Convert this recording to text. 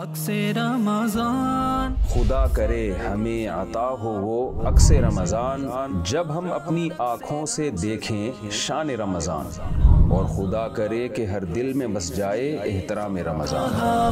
अक्से रमजान खुदा करे हमें अता हो वो अक्से रमजान, जब हम अपनी आँखों से देखें शान रमजान, और खुदा करे कि हर दिल में बस जाए एहतराम रमजान।